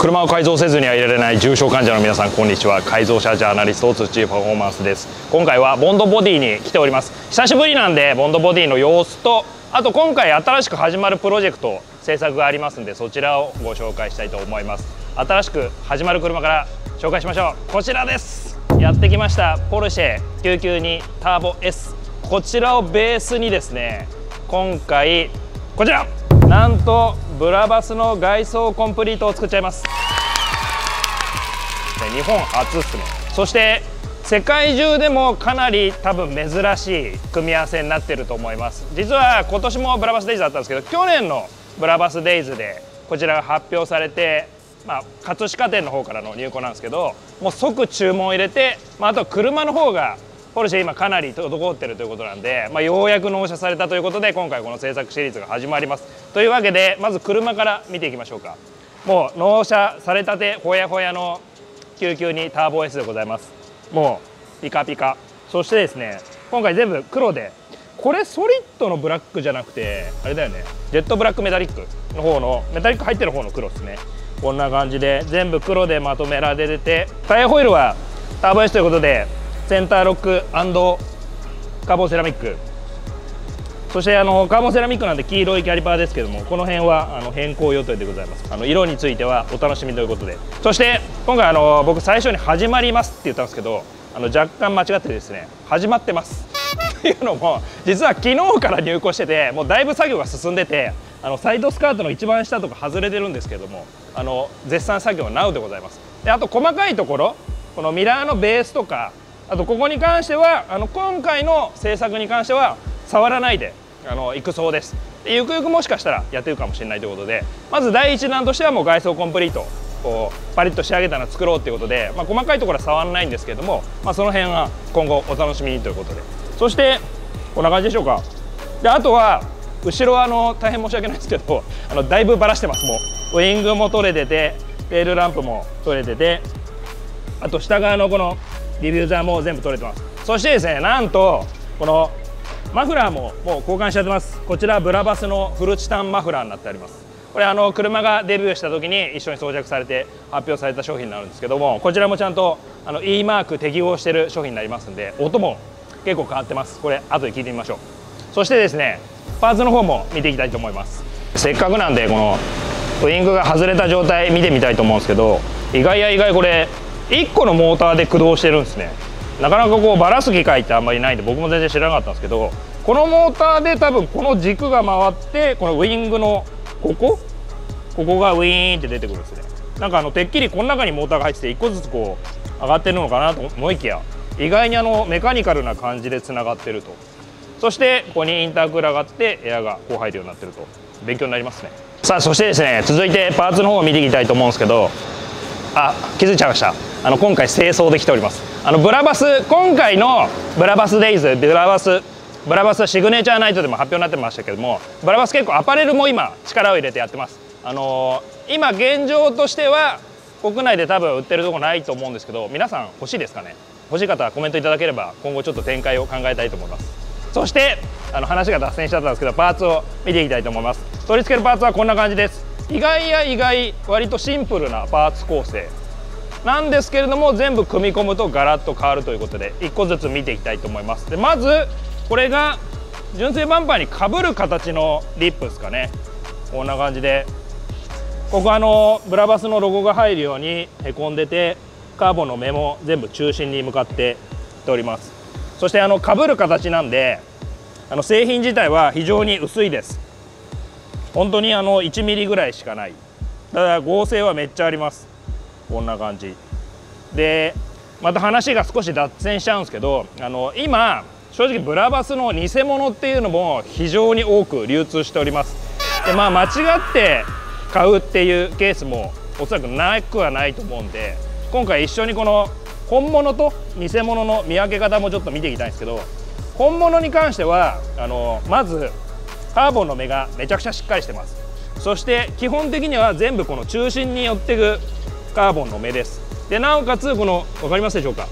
車を改造せずにはいられない重症患者の皆さん、こんにちは。改造車ジャーナリスト、土井パフォーマンスです。今回はボンドボディに来ております。久しぶりなんでボンドボディの様子と、あと今回新しく始まるプロジェクト制作がありますんで、そちらをご紹介したいと思います。新しく始まる車から紹介しましょう。こちらです。やってきました、ポルシェ992ターボ S。 こちらをベースにですね、今回こちらなんとブラバスの外装コンプリートを作っちゃいます。日本初っすね。そして世界中でもかなり多分珍しい組み合わせになってると思います。実は今年もブラバスデイズだったんですけど、去年のブラバスデイズでこちらが発表されて、葛飾店の方からの入庫なんですけど、もう即注文入れて、あと車の方がポルシェ今かなり滞ってるということなんで、ようやく納車されたということで、今回この制作シリーズが始まります。というわけで、まず車から見ていきましょうか。もう納車されたてほやほやの992ターボ S でございます。もうピカピカ。そしてですね、今回全部黒で、これソリッドのブラックじゃなくてあれだよね、ジェットブラックメタリックの方の、メタリック入ってる方の黒ですね。こんな感じで全部黒でまとめられて、タイヤホイールはターボ S ということでセンターロック&カーボンセラミック。そしてカーボンセラミックなんで黄色いキャリパーですけども、この辺は変更予定でございます。色についてはお楽しみということで。そして今回僕最初に「始まります」って言ったんですけど、若干間違ってですね、始まってますというのも、実は昨日から入庫してて、もうだいぶ作業が進んでて、サイドスカートの一番下とか外れてるんですけども、絶賛作業なうでございます。で、あと細かいところ、このミラーのベースとか、あとここに関しては今回の制作に関しては触らないでいくそうです。で、ゆくゆくもしかしたらやってるかもしれないということで、まず第一弾としてはもう外装コンプリート、こうパリッと仕上げたのを作ろうということで、細かいところは触らないんですけども、その辺は今後お楽しみにということで。そしてこんな感じでしょうか。で、あとは後ろは大変申し訳ないですけど、だいぶバラしてます。もうウイングも取れてて、レールランプも取れてて、あと下側のこのディフューザーも全部取れてます。そしてですね、なんとこのマフラーももう交換しちゃってます。こちらブラバスのフルチタンマフラーになっております。これ車がデビューした時に一緒に装着されて発表された商品になるんですけども、こちらもちゃんとE マーク適合してる商品になりますんで、音も結構変わってます。これ後で聞いてみましょう。そしてですね、パーツの方も見ていきたいと思います。せっかくなんでこのウイングが外れた状態見てみたいと思うんですけど、意外や意外、これ1個のモーターで駆動してるんですね。なかなかこうバラす機会ってあんまりないんで、僕も全然知らなかったんですけど、このモーターで多分この軸が回って、このウイングのここがウィーンって出てくるんですね。なんかてっきりこの中にモーターが入ってて1個ずつこう上がってるのかなと思いきや、意外にメカニカルな感じでつながってると。そしてここにインタークーラーがあって、エアがこう入るようになってると。勉強になりますね。さあ、そしてですね、続いてパーツの方を見ていきたいと思うんですけど、あ、気づいちゃいました。今回清掃できております。ブラバス、今回のブラバスデイズ、ブラバスシグネチャーナイトでも発表になってましたけども、ブラバス結構アパレルも今力を入れてやってます。今現状としては国内で多分売ってるとこないと思うんですけど、皆さん欲しいですかね。欲しい方はコメントいただければ、今後ちょっと展開を考えたいと思います。そして話が脱線しちゃったんですけど、パーツを見ていきたいと思います。取り付けるパーツはこんな感じです。意外や意外、割とシンプルなパーツ構成なんですけれども、全部組み込むとガラッと変わるということで、1個ずつ見ていきたいと思います。で、まずこれが純正バンパーにかぶる形のリップですかね。こんな感じで、ここブラバスのロゴが入るようにへこんでて、カーボンの目も全部中心に向かっていっております。そしてかぶる形なんで、製品自体は非常に薄いです。本当に1ミリぐらいしかない。ただ合成はめっちゃあります。こんな感じで、また話が少し脱線しちゃうんですけど、今正直ブラバスの偽物っていうのも非常に多く流通しております。で、間違って買うっていうケースもおそらくなくはないと思うんで、今回一緒にこの本物と偽物の見分け方もちょっと見ていきたいんですけど、本物に関してはまずカーボンの目がめちゃくちゃしっかりしてます。そして基本的には全部この中心に寄っていくカーボンの目です。で、なおかつこの分かりますでしょうか、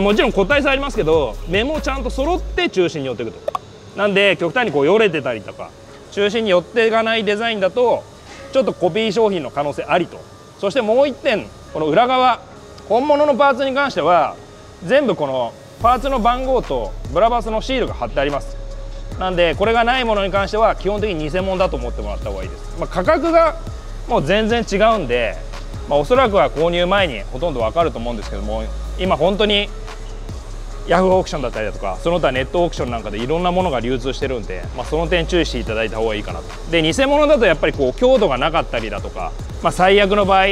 もちろん個体差ありますけど、目もちゃんと揃って中心に寄っていくと。なんで極端にこうよれてたりとか中心に寄っていかないデザインだと、ちょっとコピー商品の可能性ありとそしてもう1点、この裏側、本物のパーツに関しては全部このパーツの番号とブラバスのシールが貼ってあります。なんでこれがないものに関しては基本的に偽物だと思ってもらった方がいいです。価格がもう全然違うんで、おそらくは購入前にほとんど分かると思うんですけども、今本当にヤフーオークションだったりだとか、その他ネットオークションなんかでいろんなものが流通してるんで、その点注意していただいた方がいいかなと。で、偽物だとやっぱりこう強度がなかったりだとか、最悪の場合、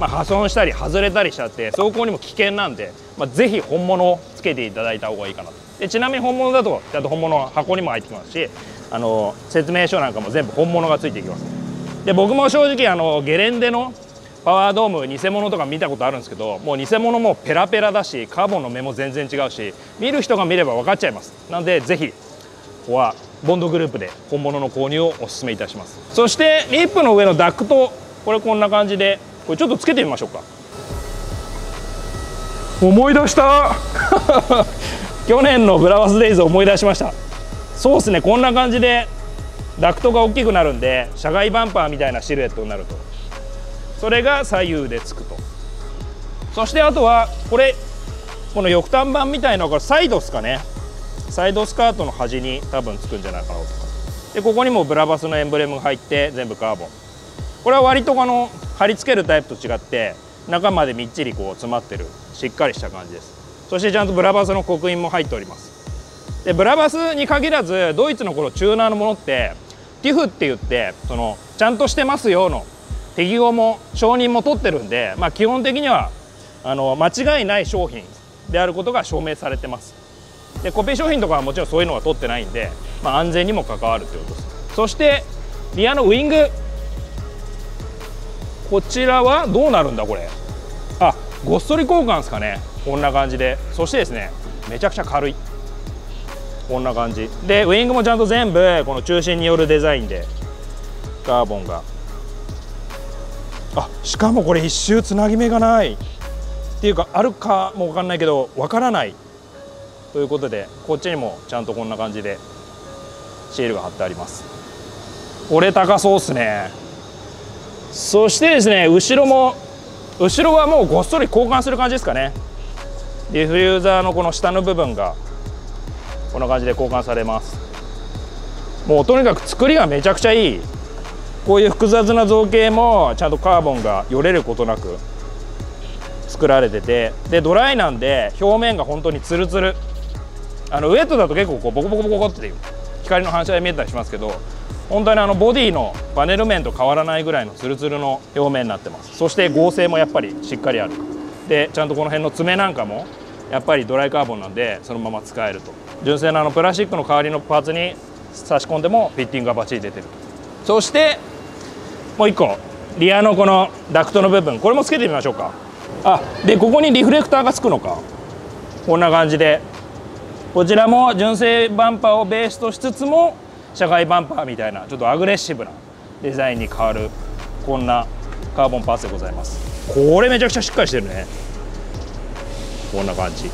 破損したり外れたりしちゃって走行にも危険なんで、ぜひ本物をつけていただいた方がいいかなと。で、ちなみに本物だとちゃんと本物の箱にも入ってきますし、説明書なんかも全部本物がついていきます。で、僕も正直ゲレンデのパワードーム偽物とか見たことあるんですけど、もう偽物もペラペラだし、カーボンの目も全然違うし、見る人が見れば分かっちゃいます。なのでぜひここはボンドグループで本物の購入をお勧めいたします。そしてリップの上のダクト、これこんな感じで、これちょっとつけてみましょうか。思い出した去年のブラバスデイズを思い出しました。そうですね、こんな感じでダクトが大きくなるんで、車外バンパーみたいなシルエットになると、それが左右でつくと。そしてあとはこれ、この翼端板みたいなのがサイドですかね、サイドスカートの端に多分つくんじゃないかなと。で、ここにもブラバスのエンブレムが入って、全部カーボン。これは割と貼り付けるタイプと違って、中までみっちりこう詰まってる、しっかりした感じです。そしてちゃんとブラバスの刻印も入っております。で、ブラバスに限らずドイツのこのチューナーのものってティフって言って、そのちゃんとしてますよの適合も承認も取ってるんで、基本的には間違いない商品であることが証明されてます。で、コピー商品とかはもちろんそういうのは取ってないんで、安全にも関わるということです。そしてリアのウイング、こちらはどうなるんだこれ、あ、ごっそり交換ですかね。こんな感じで、そしてですね、めちゃくちゃ軽い、こんな感じで、ウイングもちゃんと全部この中心によるデザインでカーボンが、あ、しかもこれ一周つなぎ目がないっていうか、あるかも分かんないけど分からないということで、こっちにもちゃんとこんな感じでシールが貼ってあります。これ高そうっすね。そしてですね、後ろも、後ろはもうごっそり交換する感じですかね。ディフューザーのこの下の部分がこんな感じで交換されます。もうとにかく作りがめちゃくちゃいい。こういう複雑な造形もちゃんとカーボンがよれることなく作られてて、でドライなんで表面が本当にツルツル、ウエットだと結構こうボコボコボコっていう光の反射で見えたりしますけど、本当にボディのパネル面と変わらないぐらいのツルツルの表面になってます。そして剛性もやっぱりしっかりある。でちゃんとこの辺の爪なんかもやっぱりドライカーボンなんで、そのまま使えると。純正のプラスチックの代わりのパーツに差し込んでもフィッティングがバッチリ出てる。そしてもう1個、リアのこのダクトの部分、これもつけてみましょうか。あ、でここにリフレクターがつくのか。こんな感じで、こちらも純正バンパーをベースとしつつも車外バンパーみたいなちょっとアグレッシブなデザインに変わる、こんなカーボンパーツでございます。これめちゃくちゃしっかりしてるね。こんな感じ。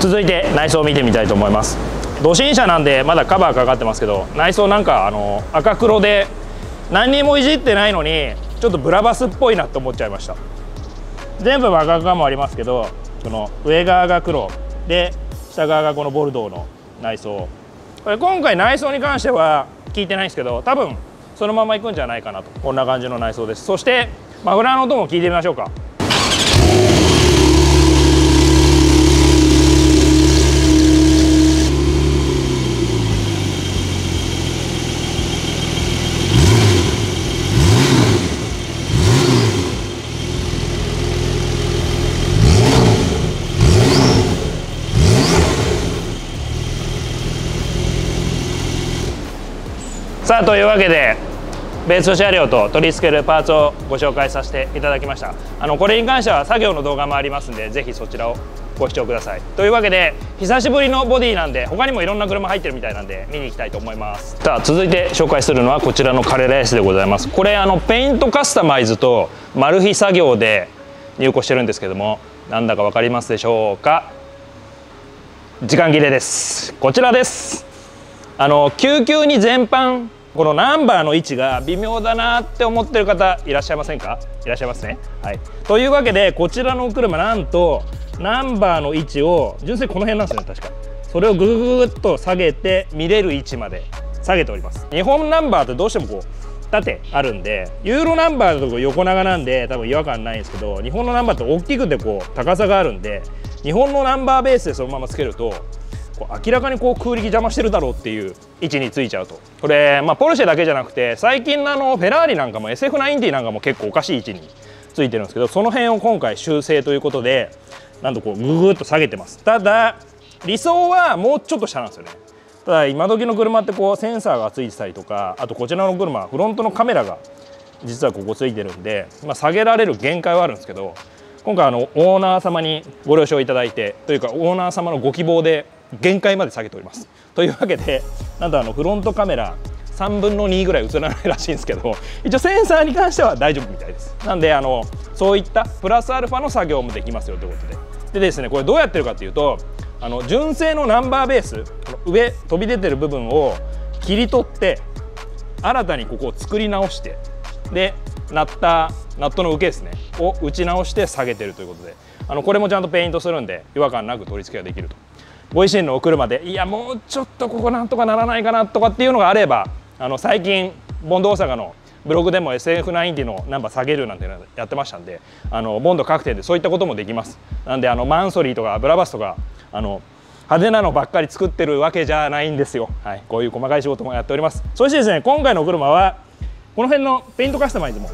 続いて内装を見てみたいと思います。土新車なんでまだカバーかかってますけど、内装なんか赤黒で何にもいじってないのにちょっとブラバスっぽいなと思っちゃいました。全部赤側もありますけど、この上側が黒で下側がこのボルドーの内装。これ今回内装に関しては聞いてないんですけど、多分そのままいくんじゃないかなと。こんな感じの内装です。そしてマフラーの音も聞いてみましょうか。さあ、というわけでベース車両と取り付けるパーツをご紹介させていただきました。これに関しては作業の動画もありますので、ぜひそちらをご視聴ください。というわけで久しぶりのボディなんで、他にもいろんな車入ってるみたいなんで見に行きたいと思います。さあ、続いて紹介するのはこちらのカレラ S でございます。これペイントカスタマイズとマル秘作業で入庫してるんですけども、なんだか分かりますでしょうか。時間切れです。こちらです。救急に全般このナンバーの位置が微妙だなって思ってる方いらっしゃいませんか？いらっしゃいますね。はい、というわけでこちらのお車なんとナンバーの位置を純正この辺なんですよね、確か。それをぐぐぐっと下げて見れる位置まで下げております。日本ナンバーってどうしてもこう縦あるんで、ユーロナンバーだと横長なんで多分違和感ないんですけど、日本のナンバーって大きくてこう高さがあるんで、日本のナンバーベースでそのままつけるとこう明らかにこう空力邪魔してるだろうっていう位置についちゃうと、これ、ポルシェだけじゃなくて最近のフェラーリなんかも SF90 なんかも結構おかしい位置についてるんですけど、その辺を今回修正ということでなんとこうググッと下げてます。ただ理想はもうちょっと下なんですよね。ただ今時の車ってこうセンサーがついてたりとか、あとこちらの車フロントのカメラが実はここついてるんで、下げられる限界はあるんですけど、今回オーナー様にご了承いただいてというかオーナー様のご希望で限界まで下げております。というわけでなんとフロントカメラ3分の2ぐらい映らないらしいんですけど、一応センサーに関しては大丈夫みたいです。なんでそういったプラスアルファの作業もできますよということでですね、これどうやってるかっていうと、純正のナンバーベース上飛び出てる部分を切り取って新たにここを作り直して、でナットの受けですねを打ち直して下げてるということで、これもちゃんとペイントするんで違和感なく取り付けができると。ご自身のお車でいやもうちょっとここなんとかならないかなとかっていうのがあれば、最近ボンド大阪のブログでも SF90 のナンバー下げるなんてやってましたんで、ボンド確定でそういったこともできます。なんでマンソリーとかブラバスとか派手なのばっかり作ってるわけじゃないんですよ。はい、こういう細かい仕事もやっております。そしてですね、今回のお車はこの辺のペイントカスタマイズも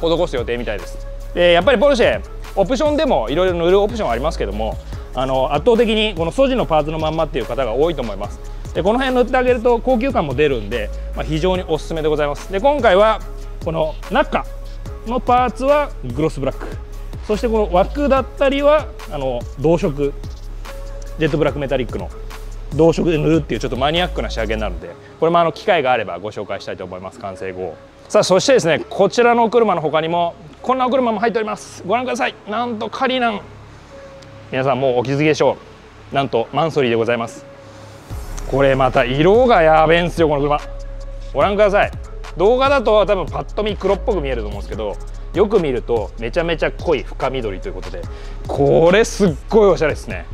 施す予定みたいです。でやっぱりポルシェオプションでもいろいろ塗るオプションありますけども、圧倒的にこの素地のパーツのまんまっていう方が多いと思います。でこの辺塗ってあげると高級感も出るんで、非常におすすめでございます。で今回はこの中のパーツはグロスブラック、そしてこの枠だったりは同色ジェットブラックメタリックの同色で塗るっていうちょっとマニアックな仕上げなので、これも機会があればご紹介したいと思います、完成後。さあそしてですね、こちらのお車の他にもこんなお車も入っております。ご覧ください。なんとカリナン、皆さんもうお気づきでしょう。なんとマンソリーでございます。これまた色がやべえんですよ、この車。ご覧ください。動画だと多分パッと見黒っぽく見えると思うんですけど、よく見るとめちゃめちゃ濃い深緑ということで、これすっごいおしゃれですね。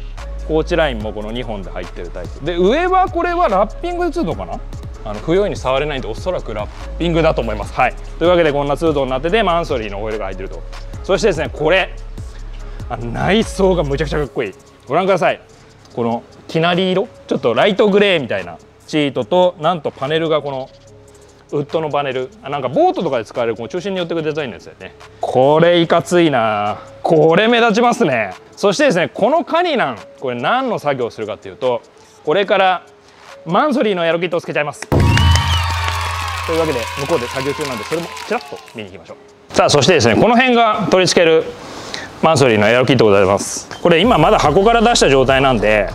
コーチラインもこの2本で入ってるタイプで、上はこれはラッピングで通路かな、不用意に触れないんでおそらくラッピングだと思います。はい、というわけでこんな通路になっててマンソリーのオイルが入ってると。そしてですね、これ内装がむちゃくちゃかっこいい。ご覧ください。このきなり色、ちょっとライトグレーみたいなシートと、なんとパネルがこのウッドのパネル、なんかボートとかで使われるこの中心に寄ってくるデザインのやつだよね。これいかついな、これ目立ちますね。そしてですね、このカニナン、これ何の作業をするかっていうと、これからマンソリーのエアロキットをつけちゃいます。というわけで向こうで作業中なんで、それもちらっと見に行きましょう。さあそしてですね、この辺が取り付けるマンソリーのエアロキットでございます。これ今まだ箱から出した状態なんで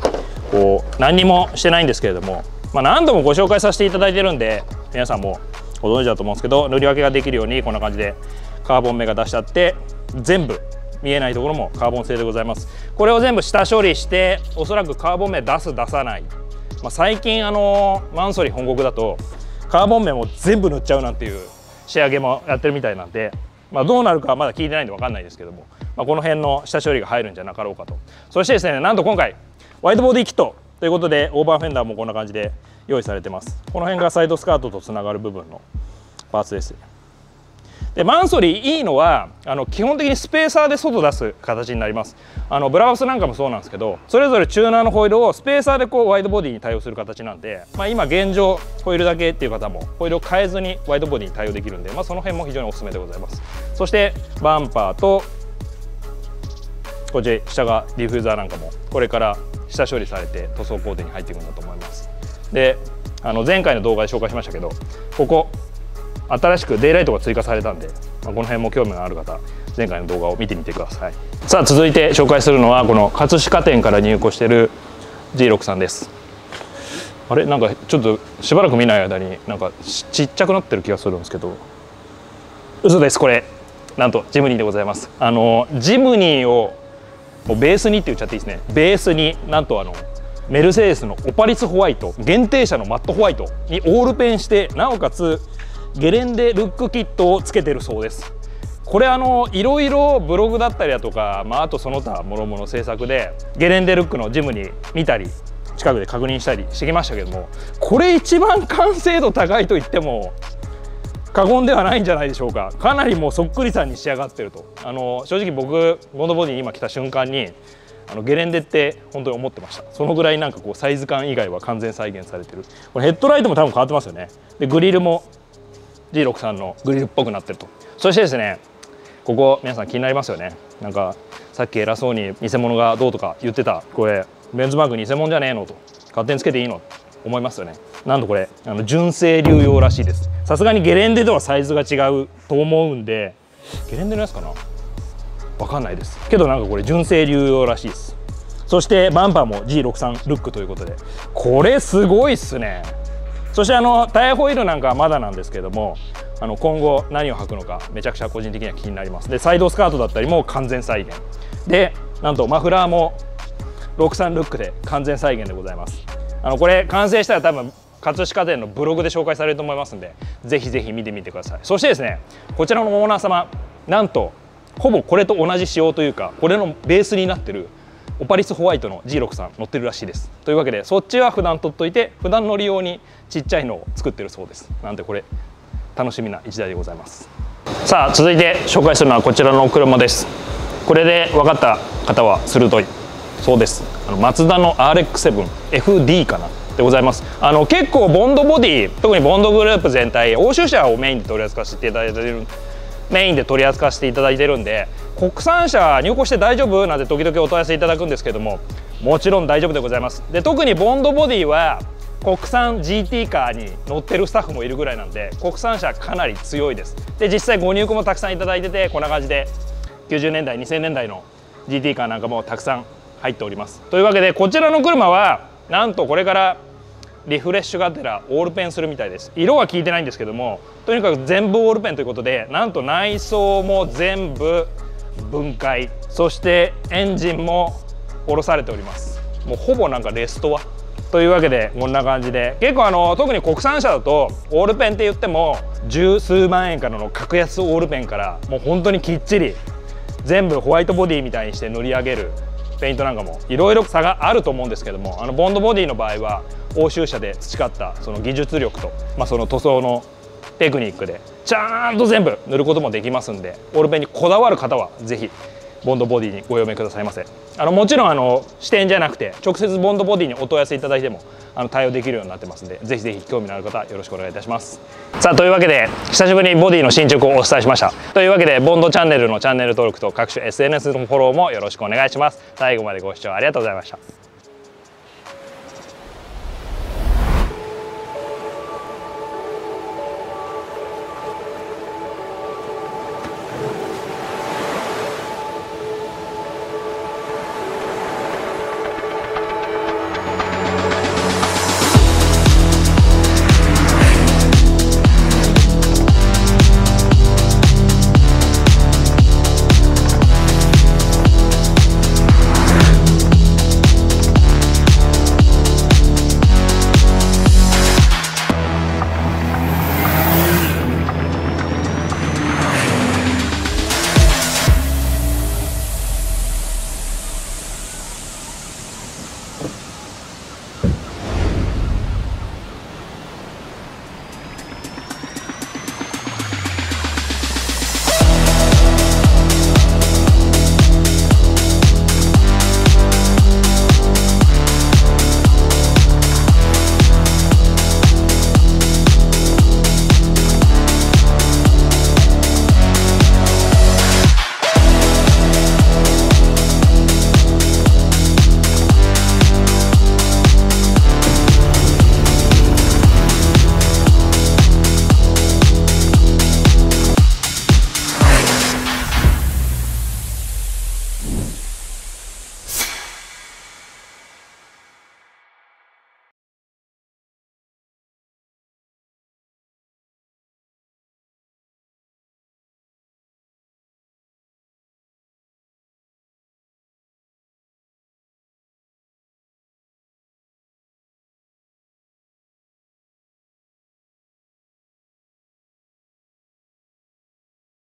こう何にもしてないんですけれども、何度もご紹介させていただいてるんで皆さんもご存知だと思うんですけど、塗り分けができるようにこんな感じでカーボン目が出してあって、全部見えないところもカーボン製でございます。これを全部下処理して、おそらくカーボン目出す出さない、最近マンソリ本国だとカーボン目も全部塗っちゃうなんていう仕上げもやってるみたいなんで、どうなるかはまだ聞いてないんで分かんないですけども、この辺の下処理が入るんじゃなかろうかと。そしてですね、なんと今回ワイドボディキットということでオーバーフェンダーもこんな感じで用意されてます。この辺がサイドスカートとつながる部分のパーツです。でマンソリーいいのは基本的にスペーサーで外出す形になります。ブラバスなんかもそうなんですけど、それぞれチューナーのホイールをスペーサーでこうワイドボディに対応する形なんで、今現状ホイールだけっていう方もホイールを変えずにワイドボディに対応できるんで、その辺も非常におすすめでございます。そしてバンパーとこっち下がディフューザーなんかもこれから下処理されて塗装工程に入っていくんだと思います。で前回の動画で紹介しましたけど、ここ新しくデイライトが追加されたんで、この辺も興味のある方前回の動画を見てみてください。さあ続いて紹介するのはこの葛飾店から入庫している G6 さんです。あれなんかちょっとしばらく見ない間になんかちっちゃくなってる気がするんですけど、嘘です。これなんとジムニーでございます。ジムニーをベースにって言っちゃっていいですね。ベースになんとメルセデスのオパリスホワイト、限定車のマットホワイトにオールペンして、なおかつゲレンデルックキットをつけてるそうです。これいろいろブログだったりだとか、あとその他もろもろ制作でゲレンデルックのジムに見たり近くで確認したりしてきましたけども、これ一番完成度高いと言っても過言ではないんじゃないでしょうか。かなりもうそっくりさんに仕上がってると、正直僕ゴンドボディに今来た瞬間にゲレンデって本当に思ってました。そのぐらいなんかこうサイズ感以外は完全再現されてる。これヘッドライトも多分変わってますよね。でグリルも G63 のグリルっぽくなってると。そしてですね、ここ皆さん気になりますよね。なんかさっき偉そうに偽物がどうとか言ってた、これベンツマーク偽物じゃねえのと、勝手につけていいのと思いますよね。なんとこれ純正流用らしいです。さすがにゲレンデとはサイズが違うと思うんで、ゲレンデのやつかな、わかんないですけど、なんかこれ純正流用らしいです。そしてバンパーも G63 ルックということで、これすごいっすね。そしてタイヤホイールなんかはまだなんですけども、今後何を履くのかめちゃくちゃ個人的には気になります。でサイドスカートだったりも完全再現で、なんとマフラーも63ルックで完全再現でございます。これ完成したら多分葛飾店のブログで紹介されると思いますんで、ぜひぜひ見てみてください。そしてですね、こちらのオーナー様、なんとほぼこれと同じ仕様というか、これのベースになってるオパリスホワイトの G63 乗ってるらしいです。というわけでそっちは普段取っといて、普段乗り用にちっちゃいのを作ってるそうです。なんでこれ楽しみな一台でございます。さあ続いて紹介するのはこちらの車です。これで分かった方は鋭いそうです。マツダの RX7FD かなでございます。結構ボンドボディ、特にボンドグループ全体欧州車をメインで取り扱していただいているんで、国産車入庫して大丈夫なんて時々お問い合わせいただくんですけども、もちろん大丈夫でございます。で特にボンドボディは国産 GT カーに乗ってるスタッフもいるぐらいなんで、国産車かなり強いです。で実際ご入庫もたくさんいただいてて、こんな感じで90年代2000年代の GT カーなんかもたくさん入っております。というわけでこちらの車はなんとこれからリフレッシュがてらオールペンするみたいです。色は効いてないんですけども、とにかく全部オールペンということで、なんと内装も全部分解、そしてエンジンも下ろされております。もうほぼなんかレストアというわけで、こんな感じで結構特に国産車だとオールペンって言っても十数万円からの格安オールペンから、もう本当にきっちり全部ホワイトボディみたいにして塗り上げるペイントなんかもいろいろ差があると思うんですけども、ボンドボディの場合は欧州車で培ったその技術力と、その塗装のテクニックでちゃんと全部塗ることもできますんで、オールペンにこだわる方は是非ボンドボディにご用命くださいませ。もちろん支店じゃなくて直接ボンドボディにお問い合わせいただいても対応できるようになってますんで、ぜひぜひ興味のある方よろしくお願いいたします。さあというわけで久しぶりにボディの進捗をお伝えしました。というわけでボンドチャンネルのチャンネル登録と各種 SNS のフォローもよろしくお願いします。最後までご視聴ありがとうございました。